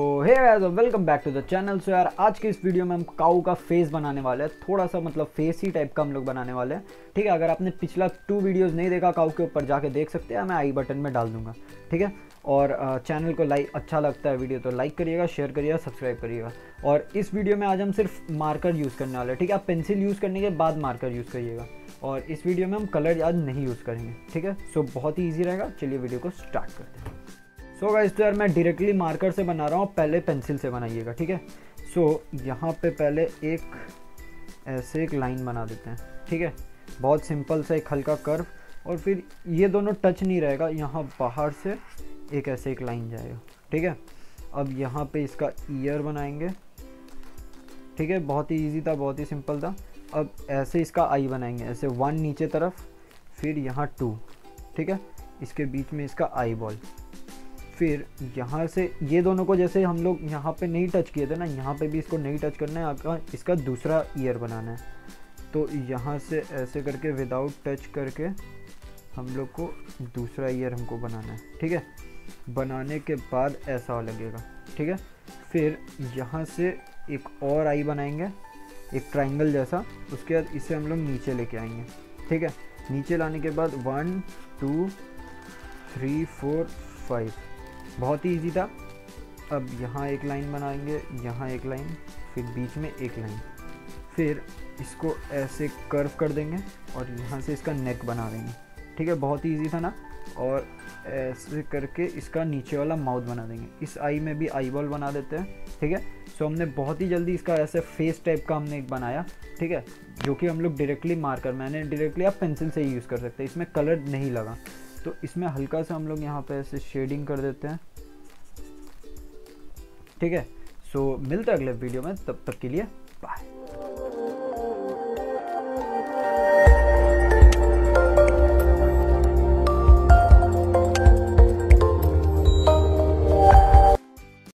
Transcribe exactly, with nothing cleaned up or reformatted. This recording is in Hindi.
Hey guys, welcome back to the channel. So यार, आज के इस वीडियो में हम काऊ का फेस बनाने वाले हैं। थोड़ा सा मतलब फेस ही टाइप का हम लोग बनाने वाले हैं, ठीक है। अगर आपने पिछला टू वीडियोस नहीं देखा काऊ के ऊपर, जाके देख सकते हैं, मैं आई बटन में डाल दूंगा, ठीक है। और चैनल को लाइक अच्छा लगता है वीडियो तो लाइक करिएगा, शेयर करिएगा, सब्सक्राइब करिएगा। और इस वीडियो में आज हम सिर्फ मार्कर यूज़ करने वाले हैं, ठीक है। आप पेंसिल यूज़ करने के बाद मार्कर यूज़ करिएगा, और इस वीडियो में हम कलर आज नहीं यूज़ करेंगे, ठीक है। सो बहुत ही ईजी रहेगा। चलिए वीडियो को स्टार्ट करते हैं। सो गाइस, तो यार मैं डायरेक्टली मार्कर से बना रहा हूँ, पहले पेंसिल से बनाइएगा, ठीक है। सो यहाँ पे पहले एक ऐसे एक लाइन बना देते हैं, ठीक है। बहुत सिंपल सा एक हल्का कर्व, और फिर ये दोनों टच नहीं रहेगा, यहाँ बाहर से एक ऐसे एक लाइन जाएगा, ठीक है। अब यहाँ पे इसका ईयर बनाएंगे, ठीक है। बहुत ही ईजी था, बहुत ही सिंपल था। अब ऐसे इसका आई बनाएंगे, ऐसे वन नीचे तरफ, फिर यहाँ टू, ठीक है। इसके बीच में इसका आई बॉल, फिर यहाँ से ये दोनों को जैसे हम लोग यहाँ पे नहीं टच किए थे ना, यहाँ पे भी इसको नहीं टच करना है आपका, इसका दूसरा ईयर बनाना है। तो यहाँ से ऐसे करके विदाउट टच करके हम लोग को दूसरा ईयर हमको बनाना है, ठीक है। बनाने के बाद ऐसा लगेगा, ठीक है। फिर यहाँ से एक और आई बनाएंगे, एक ट्राइंगल जैसा। उसके बाद इसे हम लोग नीचे लेके आएंगे, ठीक है। नीचे लाने के बाद one two three four five, बहुत ही इजी था। अब यहाँ एक लाइन बनाएंगे, यहाँ एक लाइन, फिर बीच में एक लाइन, फिर इसको ऐसे कर्व कर देंगे, और यहाँ से इसका नेक बना देंगे, ठीक है। बहुत ही इजी था ना। और ऐसे करके इसका नीचे वाला माउथ बना देंगे। इस आई में भी आई बॉल बना देते हैं, ठीक है। सो हमने बहुत ही जल्दी इसका ऐसे फेस टाइप का हमने एक बनाया, ठीक है। जो कि हम लोग डायरेक्टली मार्कर, मैंने डायरेक्टली आप पेंसिल से ही यूज़ कर सकते हैं, इसमें कलर नहीं लगा। तो इसमें हल्का सा हम लोग यहाँ पे ऐसे शेडिंग कर देते हैं, ठीक है। सो मिलते हैं अगले वीडियो में, तब तक के लिए बाय।